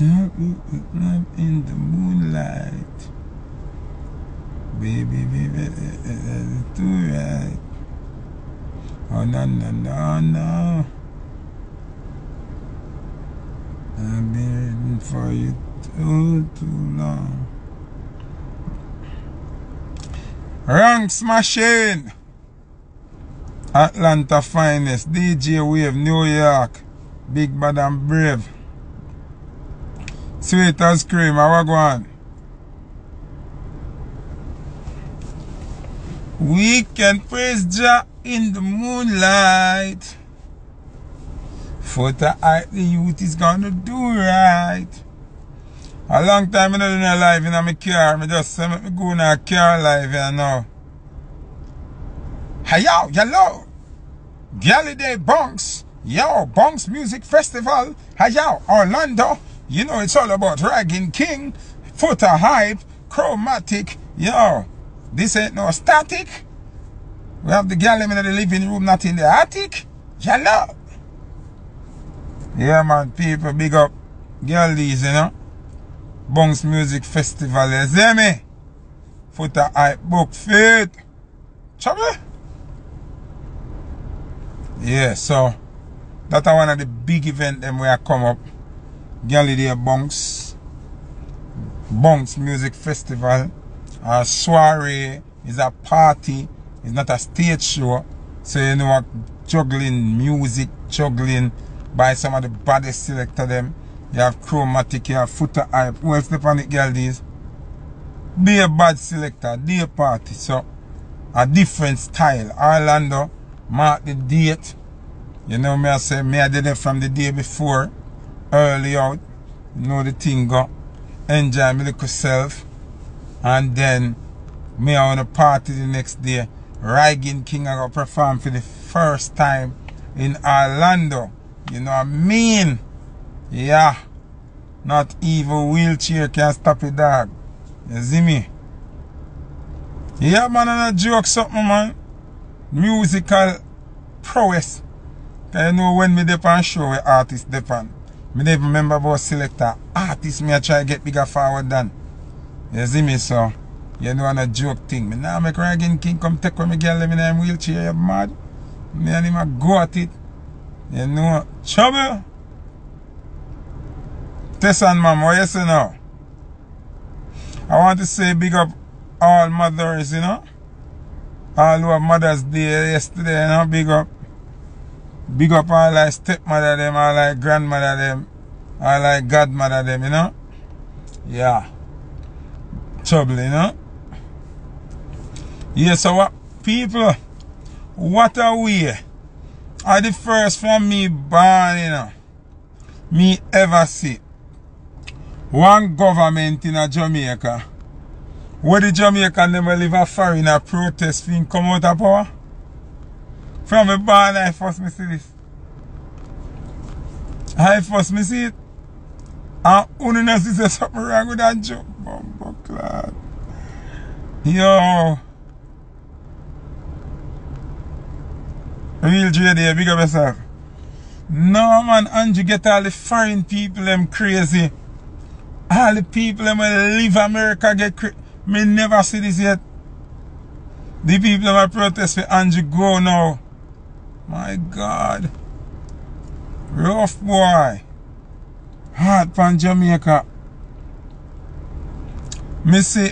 jumping in the moonlight. Baby, baby, that's too right. Oh, no, no, no, no. I've been waiting for you too long. Rank smashing! Atlanta finest, DJ Wave, New York, Big Bad and Brave. Sweet as cream, how go on? We can praise Jah in the moonlight. Foota Hype, the youth is gonna do right. A long time I don't do no live in my car. I just say me go in a car live here now. Hey yo, hello! Gally Day Bunks! Yo, Bunks Music Festival! Hey yo, Orlando! You know it's all about Ragging King, Foota Hype, Chromatic, yo! This ain't no static! We have the galley in the living room, not in the attic! Hello! Yeah man, people, big up girlies, you know? Bunks Music Festival, you see me? Foota Hype, book feed! Chubby! Yeah, so that's one of the big event them where I come up. Gally Day Bunks. Bunks Music Festival. A soiree is a party. It's not a stage show. So you know what, juggling music, juggling by some of the baddest selector them. You have Chromatic, you have Foota Hype. Who else the panic girl is? Be a bad selector, day party. So a different style. Orlando. Mark the date. You know me, I say me I did it from the day before. Early out. You know the thing go. Enjoy my little self. And then me I wanna party the next day. Ragging King I go perform for the first time in Orlando. You know what I mean? Yeah. Not even wheelchair can stop a dog. You see me? Yeah man, I joke something man. Musical prowess. I know when me depend show where artists depend. Me never remember about selector. Artists me I try get bigger forward than. You see me so. You know I'm a joke thing. Me now make Ragging King come take with me girl in a wheelchair. You mad? Me and him a go at it. You know trouble. Tessan mom, what you say now? I want to say big up all mothers, you know. All our Mother's Day yesterday, you know, big up. Big up all like stepmother them, all like grandmother them, all like godmother them, you know. Yeah. Trouble, you know. Yeah, so what people, what are we? Are the first from me born, you know. Me ever see. One government in Jamaica. Where the Jamaican never live a foreigner protest thing come out of power? From a barn I first me see this. I first me see it. And only knows this is something wrong with that joke. Bumble clad. Yo. Real JD, big up yourself. No man, and you get all the foreign people them crazy. All the people them will live America get crazy. Me never see this yet. The people that protest for Andrew go now. My God. Rough boy. Hard pan Jamaica. Me see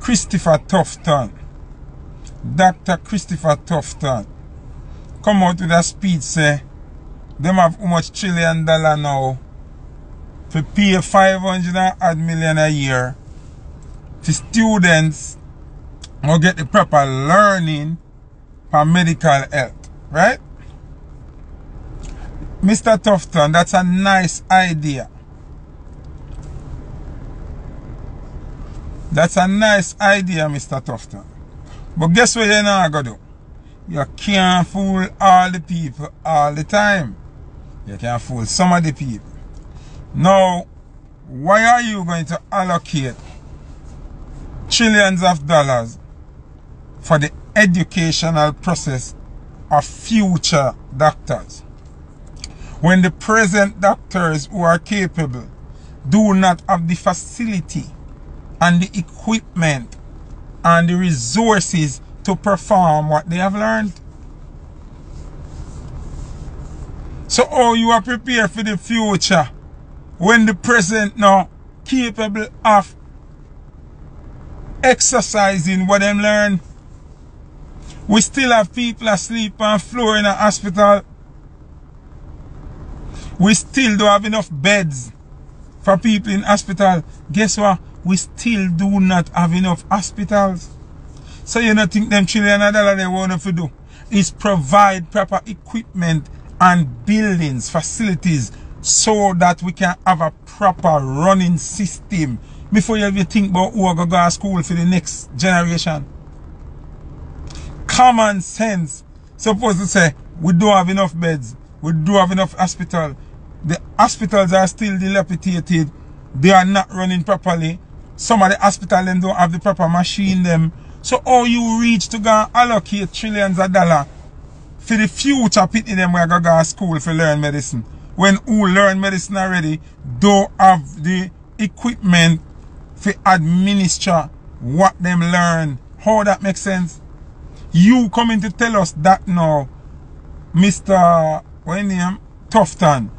Christopher Tufton. Dr. Christopher Tufton. Come out with a speech say them have how much $1 trillion now. To pay 500 million a year to students who get the proper learning for medical health, right? Mr. Tufton, that's a nice idea. That's a nice idea, Mr. Tufton. But guess what you're not going to do? You can't fool all the people all the time. You can't fool some of the people. Now, why are you going to allocate trillions of dollars for the educational process are future doctors. When the present doctors who are capable do not have the facility and the equipment and the resources to perform what they have learned. So how you are prepared for the future when the present now capable of exercising what them learn? We still have people asleep on floor in a hospital. We still don't have enough beds for people in hospital. Guess what? We still do not have enough hospitals. So you don't think them $1 trillion they want to do is provide proper equipment and buildings, facilities, so that we can have a proper running system before you think about who are going to go to school for the next generation. Common sense supposed to say we don't have enough beds, we don't have enough hospital. The hospitals are still dilapidated, they are not running properly. Some of the hospitals don't have the proper machine them. So how you reach to go allocate $trillions for the future pity them where go to school for learn medicine, when who learn medicine already don't have the equipment for administer what them learn? How that makes sense? You coming to tell us that now, Mr. what name? Tufton.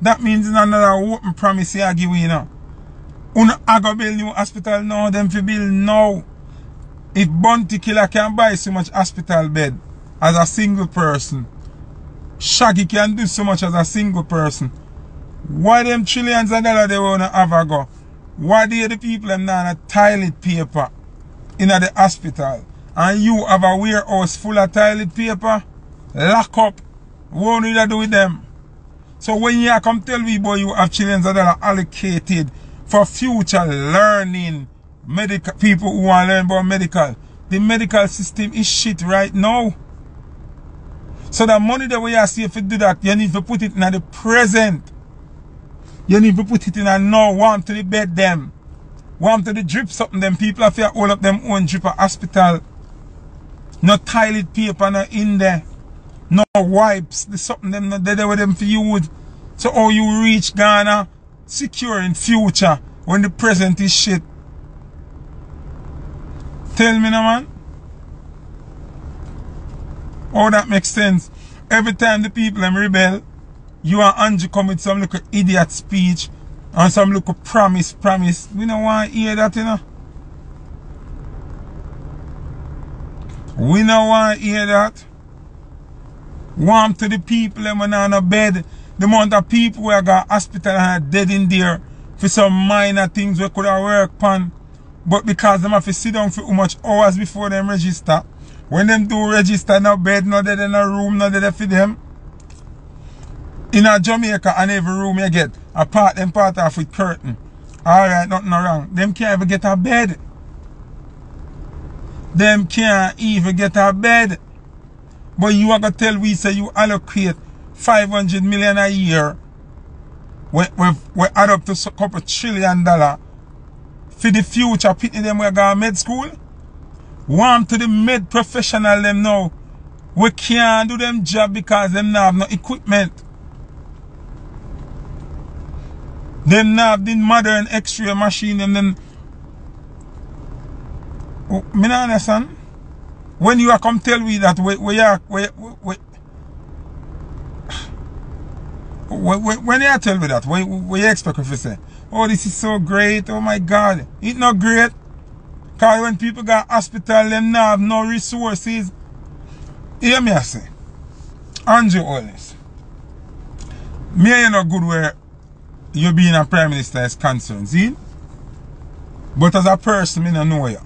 That means another open promise you are giving you now. Una aga build new hospital now, them fi build now. If Bounty Killer can buy so much hospital bed as a single person, Shaggy can do so much as a single person, why them $trillions they wanna have a go? Why they the people them now on a toilet paper in the hospital? And you have a warehouse full of toilet paper, lock up, what do you do with them? So when you come tell me boy you have $trillions allocated for future learning, medical people who want to learn about medical, the medical system is shit right now. So the money that we are seeing if you do that, you need to put it in the present. You need to put it in a now, warm to the bed them, warm to the drip something them. People have to hold up them own drip at hospital. No toilet paper no in there, no wipes, the something them not there with them for you. So how you reach Ghana securing future when the present is shit? Tell me now, man. Oh, that makes sense. Every time the people them rebel, you and Andrew come with some little idiot speech and some little promise. We don't want to hear that, you know. We don't want to hear that. Warm to the people them when on a bed. The amount of people who are got hospital and are dead in there for some minor things we could have worked upon. But because them have to sit down for how much hours before them register. When them do register, no bed, no dead in a room, no dead for them. In a Jamaica, and every room you get, apart them part off with curtain. Alright, nothing wrong. Them can't even get a bed. Them can't even get a bed. But you are going to tell we say you allocate $500 million a year. We add up to a couple $trillions. For the future, pity them we go to med school. Warm to the med professional them now. We can't do them job because them not have no equipment. Them not have the modern X-ray machine and then oh, me not understand. When you are come tell me that when you are tell me that, what you expect if you say, oh this is so great, oh my God, it's not great. Because when people got hospital, them now have no resources. Hear me I say, Andrew Holness, me ain't no good where you being a prime minister is concerned, see? But as a person, I don't know you.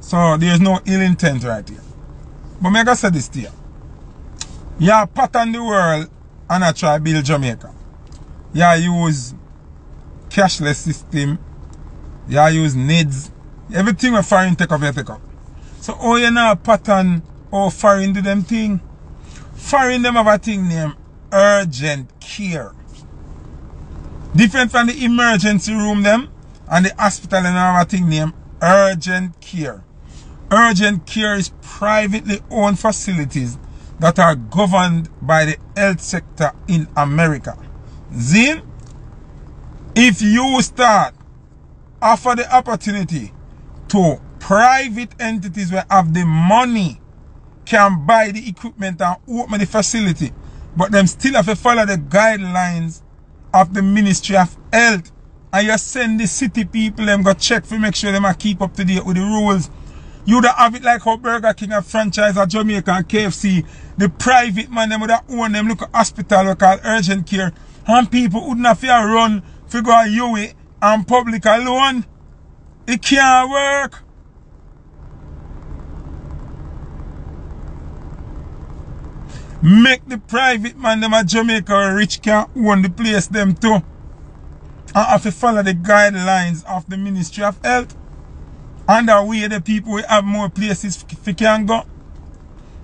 So there's no ill intent right here. But I say this to you. You pattern the world and I try to build Jamaica. You use cashless system. You use needs. Everything with foreign take up, you take up. So how you know pattern how foreign do them thing? Foreign them have a thing named urgent care. Different from the emergency room them and the hospital and have a thing named urgent care. Urgent care is privately owned facilities that are governed by the health sector in America. Then, if you start offer the opportunity to private entities where have the money can buy the equipment and open the facility, but them still have to follow the guidelines of the Ministry of Health, and you send the city people them go check for make sure them are keep up to date with the rules. You don't have it like how Burger King a franchise of Jamaica and KFC. The private man them would have own them look at hospital we call urgent care, and people wouldn't have to run figure out you it and public alone. It can't work. Make the private man them at Jamaica or rich can own the place them too, and have to follow the guidelines of the Ministry of Health. And that way the people will have more places they can go.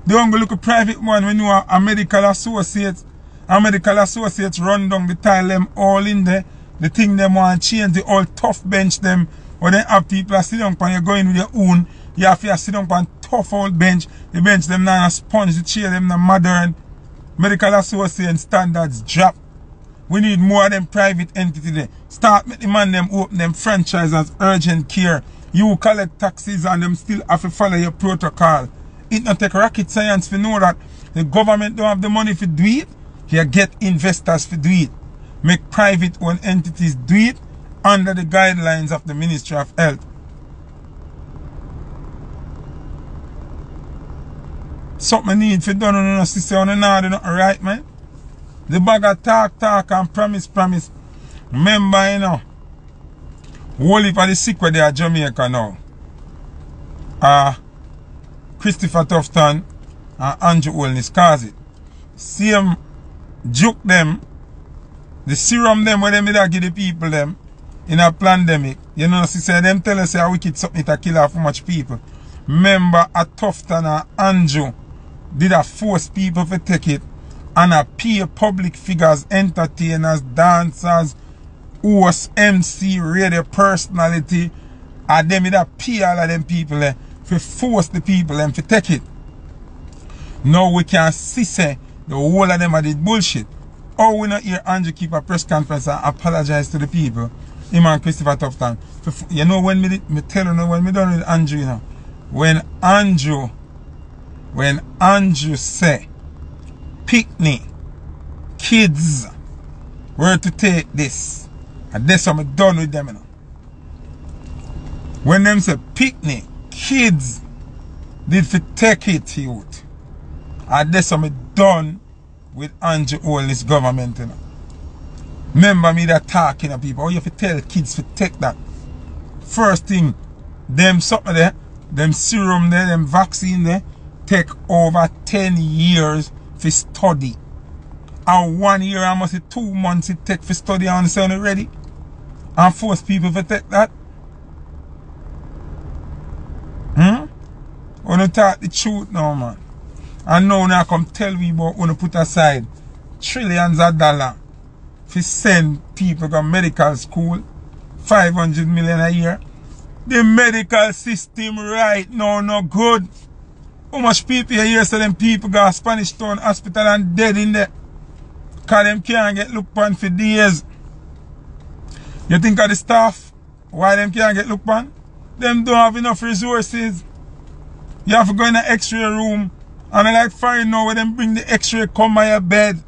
They don't go look at private one when you are a medical associate. A medical associate run down the tile them all in there. The thing them want to change, the old tough bench them. Or then have people sit down and you're going with your own. You have to sit down on tough old bench. The bench them now sponge, the chair them now modern. Medical associate standards drop. We need more of them private entity there. Start with the man them open them franchises, urgent care. You collect taxes and them still have to follow your protocol. It not take rocket science to know that the government don't have the money to do it. You get investors to do it. Make private owned entities do it under the guidelines of the Ministry of Health. Something needs to be done on a system, on not right, man. The bag of talk and promise. Remember, you know, whole heap of the sick where they are Jamaica now. Christopher Tufton and Andrew Holness cause it. Same juke them, the serum them where they may give the people them in a pandemic. You know, she said them tell us how wicked something to kill off much people. Remember a Tufton and Andrew did a force people to take it, and a peer public figures, entertainers, dancers, hosts, MC, radio personality, and them it appear all of them people to force the people to take it. Now we can see say the whole of them are the bullshit. Or we not hear Andrew keep a press conference and apologize to the people, him and Christopher Tufton. You know when me tell you when me done with Andrew, you know, when Andrew say picnic kids were to take this, and that's what I'm done with them, you know. When them say picnic kids did to take it, youth, and that's what I'm done with Andrew Holness government, you know. Remember me that talking to people, oh, you have to tell kids to take that. First thing, them something there, them serum there, them vaccine there, take over 10 years for study. And 1 year, I must say 2 months it take for study on the sound already. And force people to take that. When you talk the truth now, man. And now when I come tell me about when you put aside trillions of dollars to send people to medical school, 500 million a year. The medical system right now no good. How much people here so them people go to Spanish Town Hospital and dead in there? Because them can't get looked upon for days. You think of the staff, why them can't get looked upon? Them don't have enough resources. You have to go in an x-ray room, and I like foreign now where them bring the x-ray come by your bed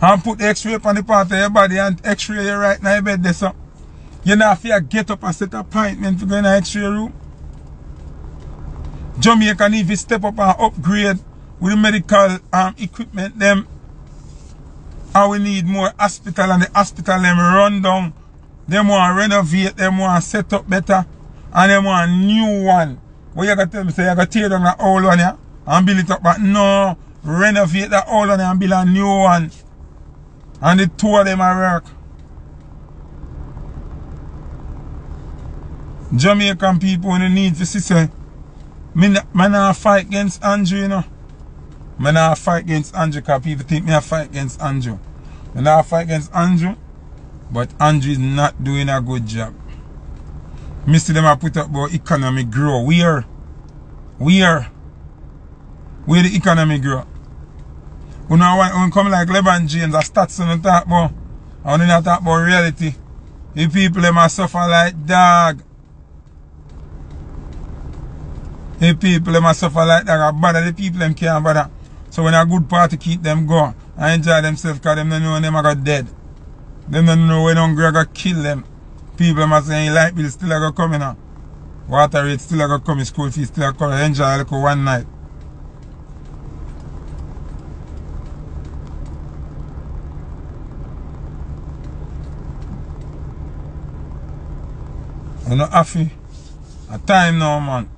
and put the x-ray up on the part of your body and x-ray you right now your bed there, so. You know if you get up and set appointment to go in an x-ray room. Jamaica need to step up and upgrade with the medical equipment them. And we need more hospital, and the hospital them run down. Them want to renovate, them want to set up better, and them want a new one. What you got to tell me, say you got to tear down that old one here and build it up, but no, renovate that old one and build a new one. And the two of them are work. Jamaican people in the need to see, say, man I fight against Andrew, you know. I don't fight against Andrew because people think I fight against Andrew. I don't fight against Andrew, but Andrew is not doing a good job. I see them put up about economic growth. We are. where the economy grow. We now want come like LeBron James, the stats we don't talk about. And we don't talk about reality. The people them suffer like dog. The people them suffer like dog. Bother the people them can't bother. So when a good party keep them going and enjoy themselves, because them don't know when them are dead. Them don't know when hungry are going to kill them. People are saying light bill still are going to come in. Water rate still are going to come in. School fees still are going to come. Enjoy a little one night. I'm not happy. A time now, man.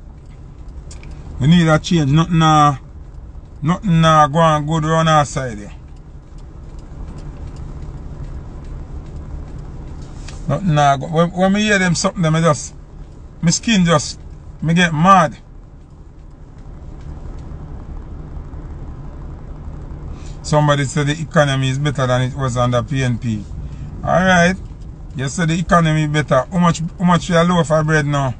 We need a change. Nothing go on good around our side here. Nothing go. When I hear them something, them, my skin just, I get mad. Somebody said the economy is better than it was under PNP. Alright. You say the economy better. How much we are low for bread now?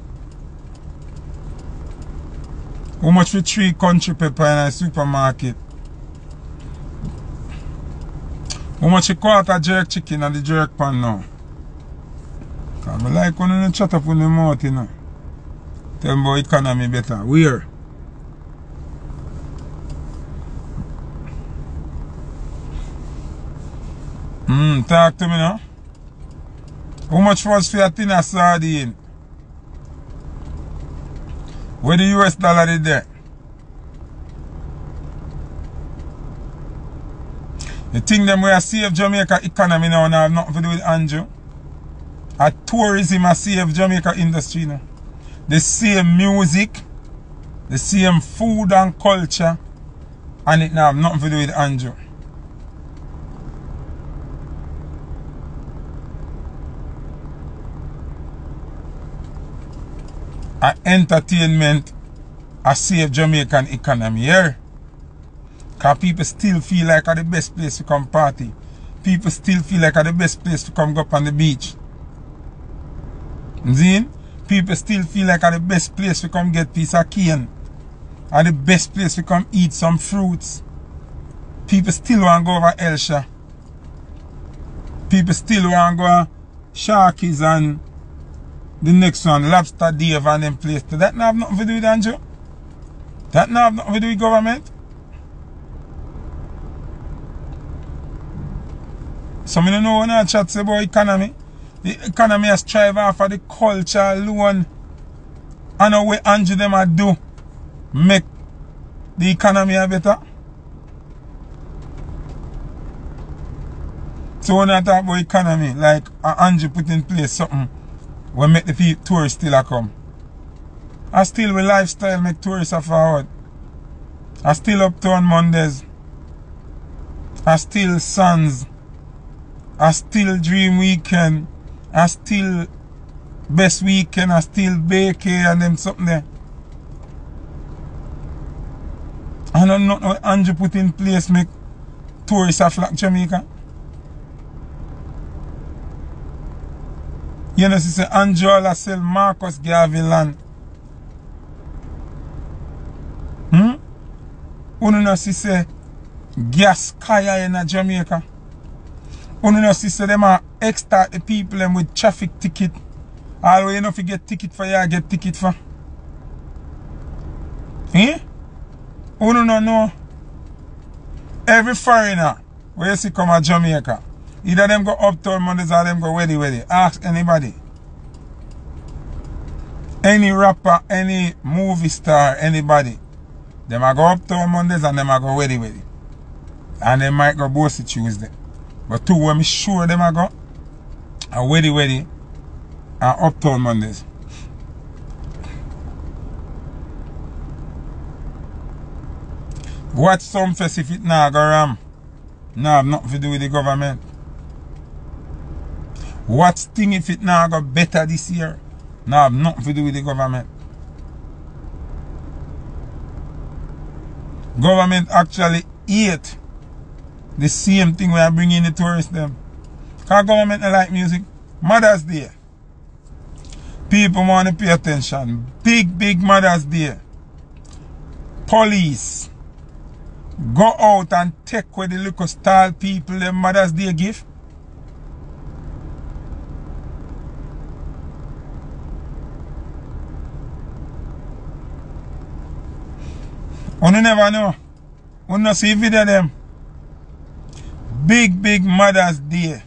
How much for 3 country pepper in a supermarket? How much a quarter jerk chicken and the jerk pan now? Because I like when you chat up with my mouth, you know. Tell me about economy better. Where? Talk to me now. How much was for a tin of sardine? Where the US dollar is there? You think them we are save Jamaica economy now and have nothing to do with Andrew? A tourism a save Jamaica industry now. The same music, the same food and culture, and it now have nothing to do with Andrew. Entertainment a save Jamaican economy here. Because people still feel like the best place to come party. People still feel like the best place to come go up on the beach. Then people still feel like the best place to come get piece of cane. And the best place to come eat some fruits. People still want to go over Elsha. People still want to go Sharkies and the next one, Lobster Dave and them place. That now have nothing to do with Andrew. That now have nothing to do with government. So I don't know when I chat about economy. The economy has strive off of the culture alone. I know what Andrew them a do make the economy better. So when I talk about economy, like Andrew put in place something, we make the people, tourists still come. I still with lifestyle make tourists forward. I still uptown Mondays. I still Suns. I still Dream Weekend. I still Best Weekend. I still Bake and them something there. I don't know what Andrew put in place make tourists flock Jamaica. You know, she said, Angela sell Marcus Gavilan. You know, she said, gas kaya in Jamaica. You know, she said, them are extra the people them with traffic ticket. Always, you know, if you get ticket for you, I get ticket for. Eh? You know, no. Every foreigner, where you see come to Jamaica, either them go uptown Mondays or them go weddy. Ask anybody. Any rapper, any movie star, anybody. Them a go uptown Mondays and them a go weddy. And they might go Bossy Tuesday. But two when me sure them a go a weddy and uptown Mondays. Watch some fest if it nah go ram. Nah have nothing to do with the government. What thing if it now got better this year? Now have nothing to do with the government. Government actually hate the same thing we are bringing the tourists them. Because government don't like music. Mother's Day. People want to pay attention. Big Mother's Day. Police. go out and take with the little style people the Mother's Day gift. You never know. You no see video them. Big Mother's Day.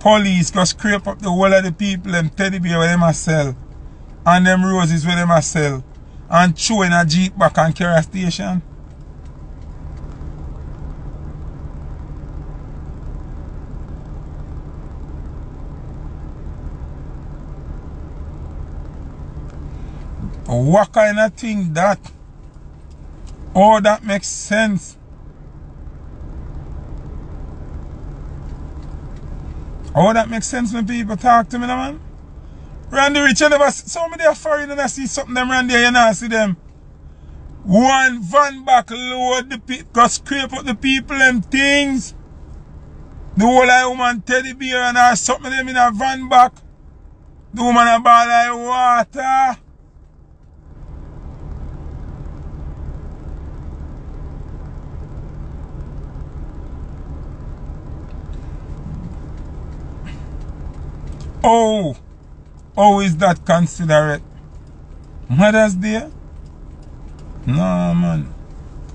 Police go scrape up the whole of the people, them teddy bear where them a sell. And them roses where them a sell. And chew in a jeep back and carry a station. What kind of thing that? Oh, that makes sense. Oh, that makes sense when people talk to me, no, man. Randy Rich, you never see somebody a foreign and I see something them Randy, you know, I see them. One van back load the people, scrape up the people and things. The whole like woman teddy bear and I something them in a van back. The woman a ball like water. Oh, is that considerate? Mother's Day? No, man.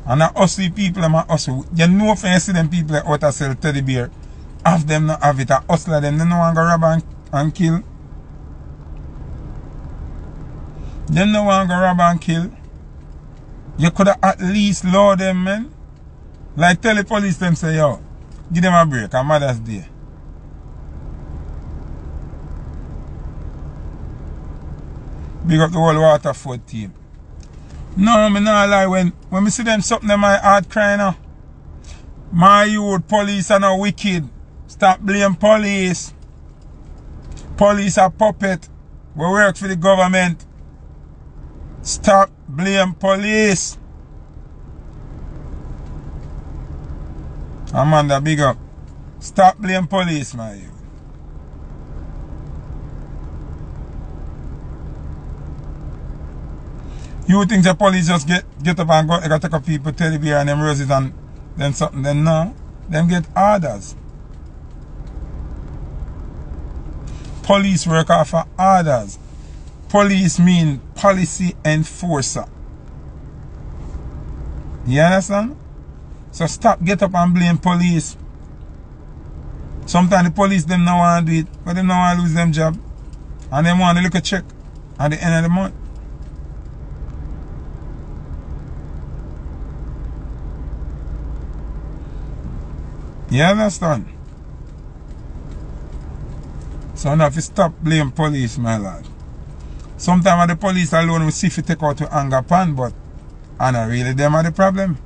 And I hustle people, I'm a hustle. You know if you see them people out to sell teddy bear, half them not have it, I hustle them, they no want to rob and kill. Them no want to rob and kill. You could have at least law them, man. Like tell the police them say, yo, give them a break on Mother's Day. Big up the whole Waterford team. No, me not lie. When me see them something in my heart crying now. My youth, police are not wicked. Stop blame police. Police are puppet. We work for the government. Stop blame police. Amanda, big up. Stop blame police, my youth. You think the police just get up and go, they got to take up people, teddy bear and them roses and then something, then no. Them get orders. Police work off of orders. Police mean policy enforcer. You understand? So stop, get up and blame police. Sometimes the police, them no want to do it, but them no want to lose them job. And them want to look a check at the end of the month. You understand? So now if you stop blame police, my lad. Sometimes the police alone we see if you take out your anger pan, but I not really them are the problem.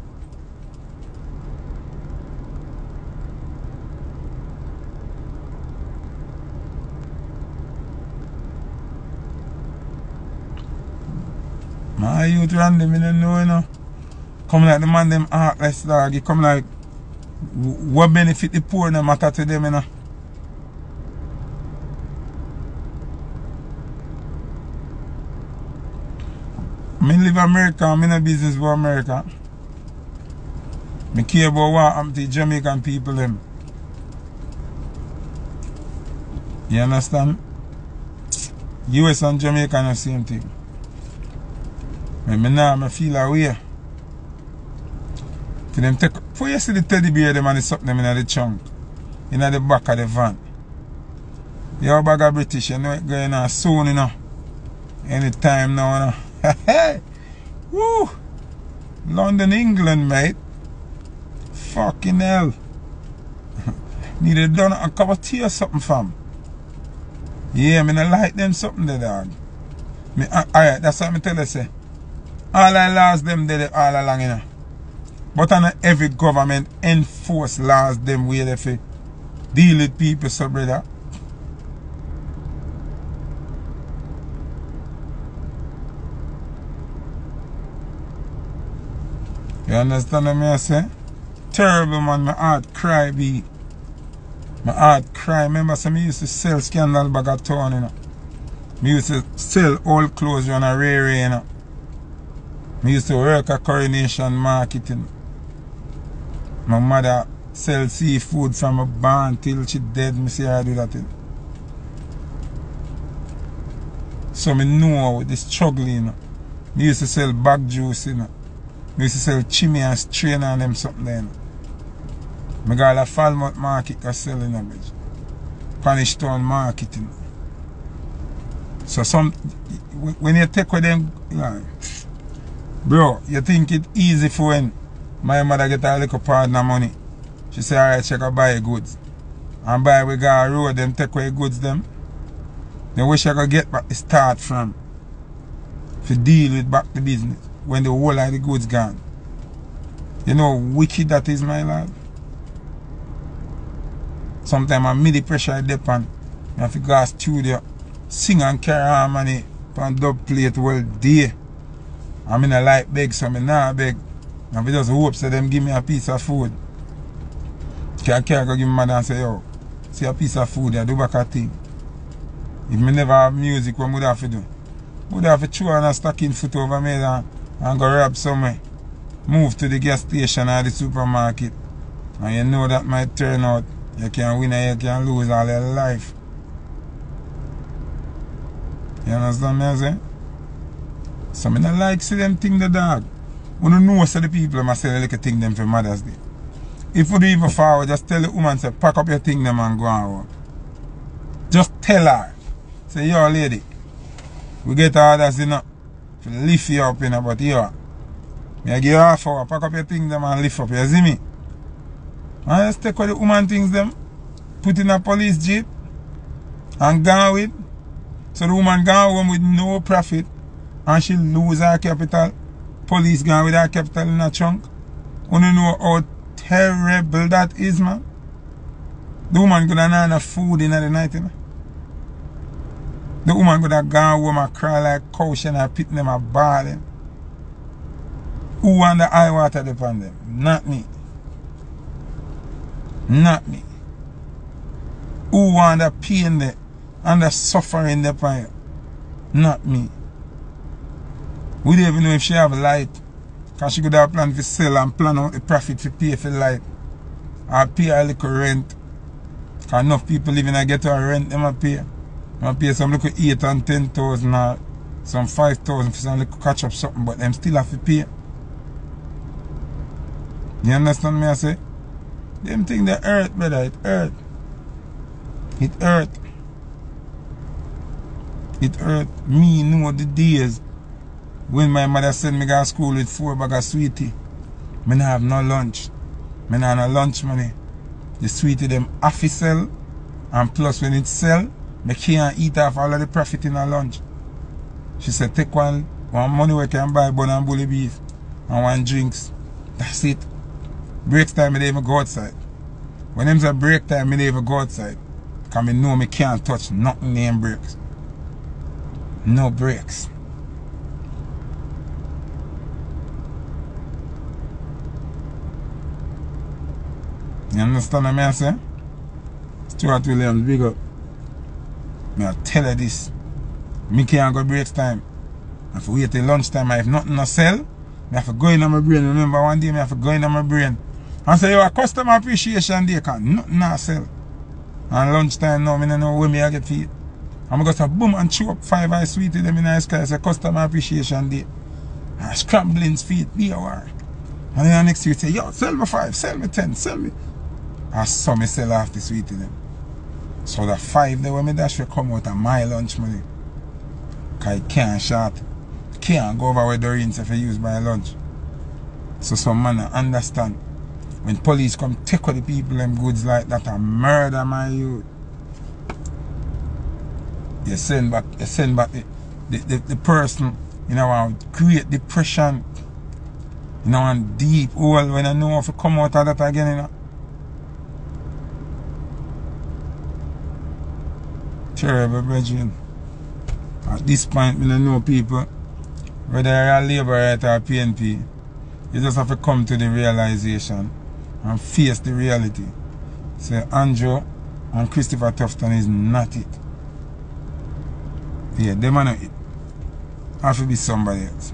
My youth random, you don't know, you know. Come like the man them heartless dog, you come like what benefit the poor no matter to them, you know? I live in America, I'm in a business with America. I care about what happened to Jamaican people, them. You understand? US and Jamaica are the same thing. But now I feel away. To them take, for you see the teddy bear them and they suck them in the chunk, in the back of the van. You're a bag of British, you know it going on soon, you know. Anytime now, you know. Woo! London, England, mate. Fucking hell. Need a donut and cup of tea or something, fam. Yeah, I don't like them something, the dog. Alright, that's what I tell you, say. All I lost them, they all along, you know. But I know every government enforce laws them way they fi deal with people, so brother. You understand what I say? Terrible man, my heart cry be. My heart cry. Remember some used to sell scandal bag of town, you know. Me used to sell old clothes on a rare, you know. Me used to work at Coronation Marketing. My mother sells seafood from a barn till she dead. Me see her do that thing. So I know the struggle, you know. I used to sell bag juice, you know. I used to sell chimney and strainer and them something there, you know. I got a Falmouth market I sell, you know, Spanish Town market, you know. So some, when you take with them, you know, bro, you think it easy for when my mother get a little partner money. She say, alright, she can buy goods. And buy we got a road, them take away goods them. Then where she can get back the start from. To deal with back the business when the whole of the goods gone. You know wicked that is, my lad. Sometimes I'm midi pressure I depend. I have to go to studio, sing and carry harmony and dub plate all day. I'm in a light beg, so I'm in a beg. And we just hope so them give me a piece of food. Can't carry go give me mother and say, yo, see a piece of food, I do back a thing. If me never have music, what would I have to do? Would have a chew and a stocking foot over me and go rob somewhere. Move to the gas station or the supermarket. And you know that might turn out. You can win and you can lose all your life. You understand me, I say? So I don't like see them thing the dog. We don't know so the people must say like a thing them for Mother's Day. If we do even forward, just tell the woman say, pack up your thing them and go and work. Just tell her. Say, yo lady. We get orders, you know, to lift you up, you know, but here, I give you half hour, pack up your things them and lift up, you see me? And I just take all the woman things them, put in a police jeep, and gone with. So the woman gone home with no profit, and she lose her capital. Police gone with her capital in a chunk. You know how terrible that is, man. The woman could have not had food in the night, you know. The woman could have gone home and cry like a cow and her pit them and bar them. Who on the eye water upon them? Not me. Not me. Who on the pain there and the suffering upon you? Not me. We don't even know if she have light. Because she could have planned to sell and plan out the profit to pay for light. Or pay a little rent. Because enough people living in a ghetto rent them and pay. I pay some little 8 and 10,000 or some 5,000 for some little catch up something, but them still have to pay. You understand me, I say? Them thing they hurt, brother, it hurt. It hurt. It hurt me, know the days when my mother sent me to school with 4 bags of sweetie. I don't have no lunch. I don't have no lunch money. The sweetie them half it sell, and plus when it sell, I can't eat off all of the profit in her lunch. She said, take one money we can buy bun and bully beef and one drinks. That's it. Break time, I don't even go outside. When them say break time, I don't even go outside. Because I know I can't touch nothing in breaks. No breaks. You understand what I'm saying? Stuart Williams, big up. I tell her this. I can't go breaks time. I have to wait till lunchtime. I have nothing to sell. I have to go in on my brain. Remember one day I have to go in on my brain. And say, you a customer appreciation day. Because nothing to sell. And lunchtime now, I don't know where I get feed. I'm going to boom and chew up 5 ice sweet to them in ice cream. It's a customer appreciation day. And scrambling feet. Be a war. And then the next week say, yo, sell me 5, sell me 10, sell me. And so I sell half the sweet to them. So the 5 there when me dash will come out of my lunch money. Cause I can't short. Can't go over with the rinse if I use my lunch. So some man understand. When police come take all the people them goods like that and murder my youth. You send back the person, you know, and create depression. You know, and deep hole when I know if I come out of that again, you know. Terrible brethren. At this point, we don't know people, whether you're a laborite or a PNP, you just have to come to the realization and face the reality. Say, Andrew and Christopher Tufton is not it. Yeah, them are not it. Have to be somebody else.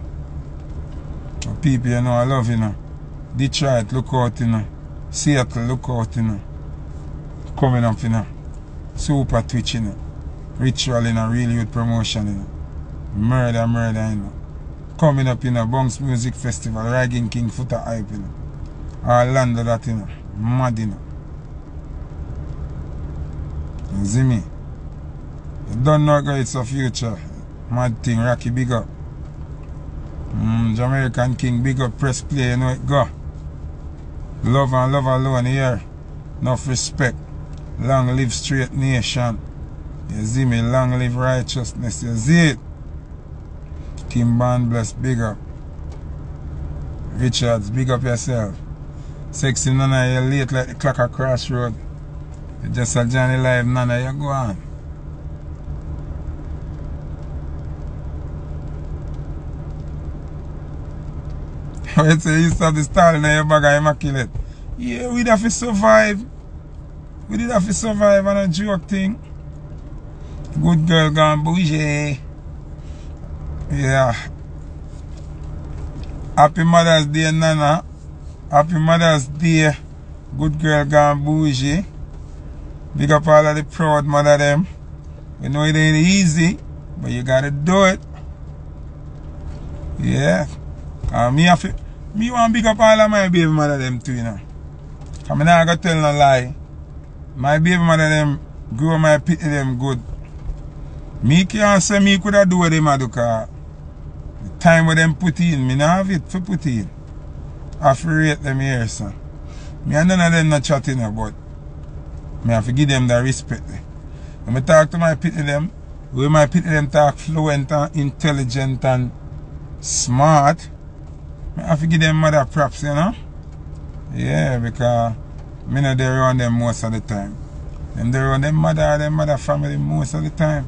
But people, you know, I love, you know, Detroit, look out, you know, Seattle, look out, you know. Coming up, you know. Super Twitch, you know. Ritual, you know. Real Youth Promotion, you know. Murder, murder, you know. Coming up, you know. Bunks Music Festival, Ragging King, Foota Hype, you know. Orlando, that, you know. Mad, you know. You see me? You don't know, girl, it's a future. Mad thing, Rocky, big up. Jamaican King, big up, press play, you know it go. Love and love alone here. Enough respect. Long live straight nation. You see me, long live righteousness, you see it. Kim Band bless, big up. Richards, big up yourself. Sexy Nana, you're late like the clock at Crossroad. You just a Johnny Live Nana, you go on. You say you start the stall in your bag and immaculate. Yeah, we have to survive. We did have to survive on a joke thing. Good girl gone bougie. Yeah. Happy Mother's Day, Nana. Happy Mother's Day. Good girl gone bougie. Big up all of the proud mother them. We know it ain't easy, but you gotta do it. Yeah. And me want to pick up all of my baby mother them too, you know. I'm not going to tell no lie. My baby mother them grow my pity them good. Me can't say me could have do what them do, because the time what them put in, me not have it for put in. I have to rate them here, son. Me and none of them not chatting about. Me have to give them the respect. When I talk to my pity them, when my pity them talk fluent and intelligent and smart, I have to give them mother props, you know? Yeah, because me know they run them most of the time. Them they run them mother or them mother family most of the time.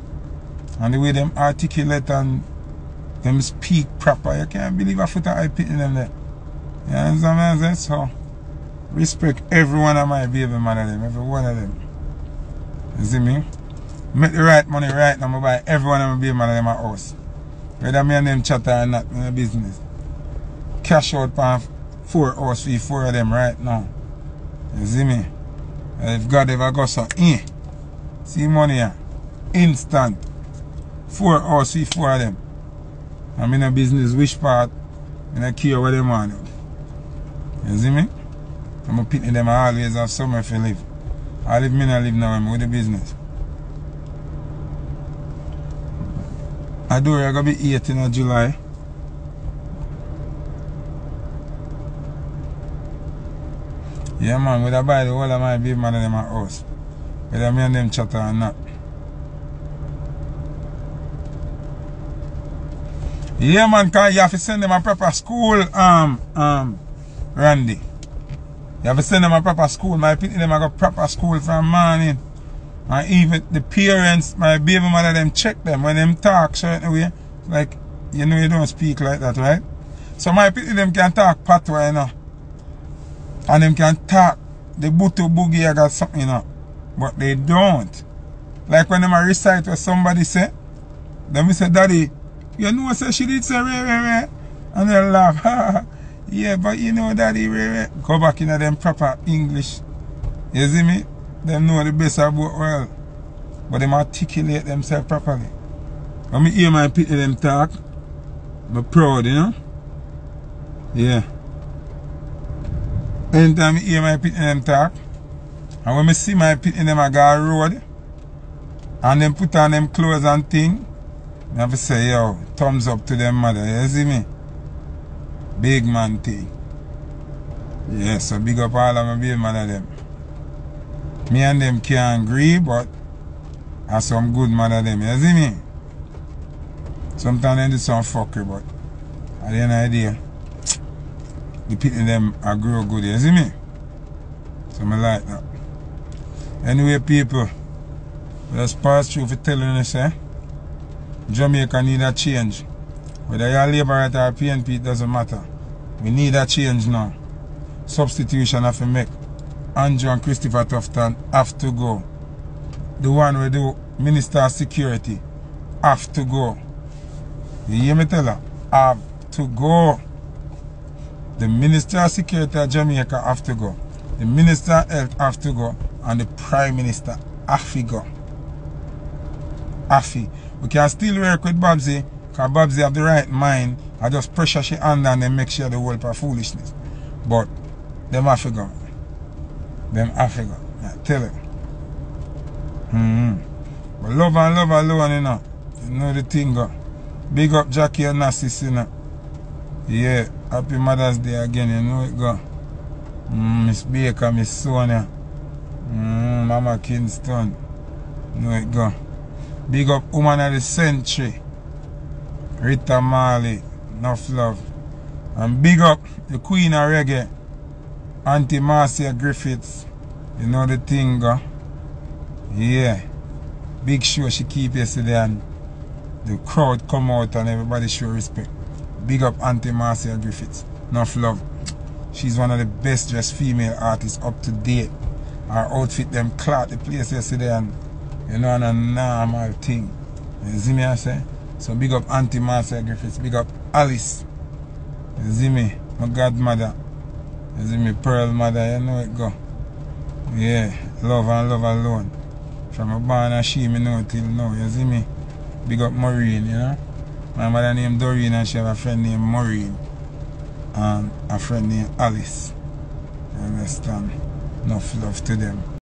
And the way them articulate and them speak proper, you can't believe a foot of eye pit in them there. You understand what I'm saying? So respect every one of my baby mother them, every one of them. You see me? Make the right money right now, I buy every one of my baby mother them a house. Whether me and them chatter or not, my business. Cash out for 4 hours for 4 of them right now. You see me? If God ever got so in, see money here. Instant. 4 hours for 4 of them. I'm in a business which part, and I care where them are. You see me? I'm a pit in them, I always have somewhere to live. I live me and I live now, I'm with the business. I do, I'm going to be 18 of July. Yeah man, would I buy the whole of my baby mother in my house? Whether me and them chatter or not. Yeah man, cause you have to send them a proper school, Randy. You have to send them a proper school. My people them I got proper school from morning. And even the parents, my baby mother them check them when them talk certain way. Like, you know you don't speak like that, right? So my people them can talk patwa, you know. And them can talk the buto boogie, I got something, you know. But they don't. Like when them I recite what somebody say, them say, Daddy, you know what so she did say, re. And they laugh. Yeah, but you know, Daddy, re. Go back into them proper English. You see me? Them know the best about well. But them articulate themselves properly. When me hear my people them talk, I'm proud, you know? Yeah. Anytime I hear my pit in them talk, and when I see my pit in them I go road, and them put on them clothes and thing, I have to say, yo, thumbs up to them mother, you see me? Big man thing. Yeah, so big up all of my baby mother them. Me and them can't agree, but I have some good mother them, you see me? Sometimes they do some fuckery, but I don't have an idea. The people in them are grow good, you see me? So I like that. Anyway, people, let's pass through for telling us, eh? Jamaica need a change. Whether you're a laborite or a PNP, it doesn't matter. We need a change now. Substitution have to make. Andrew and Christopher Tufton have to go. The one we do, Minister of Security, have to go. You hear me tell her? Have to go. The Minister of Security of Jamaica have to go. The minister have to go, and the prime minister have to go. We can still work with Babsy, because Babsy have the right mind. I just pressure she under and then make sure the world for foolishness. But them have to go. I tell you. But love and love alone, you know. You know the thing go. Big up Jackie and Nassis, you know. Yeah, happy Mother's Day again, you know it go. Miss Baker, Miss Sonia, Mama Kingston, you know it go. Big up woman of the century, Rita Marley, enough love. And big up the queen of reggae, Auntie Marcia Griffiths, you know the thing go. Yeah, big show she keep yesterday and the crowd come out and everybody show respect. Big up Auntie Marcia Griffiths, enough love. She's one of the best dressed female artists up to date. Her outfit them clout the place yesterday and you know, and a normal thing. You see me, I say? So big up Auntie Marcia Griffiths, big up Alice. You see me? My godmother. You see me, Pearl mother, you know it go. Yeah, love and love alone. From a born and she me know till now, you see me? Big up Maureen, you know? My mother named Doreen and she have a friend named Maureen. And a friend named Alice. You understand? Enough love to them.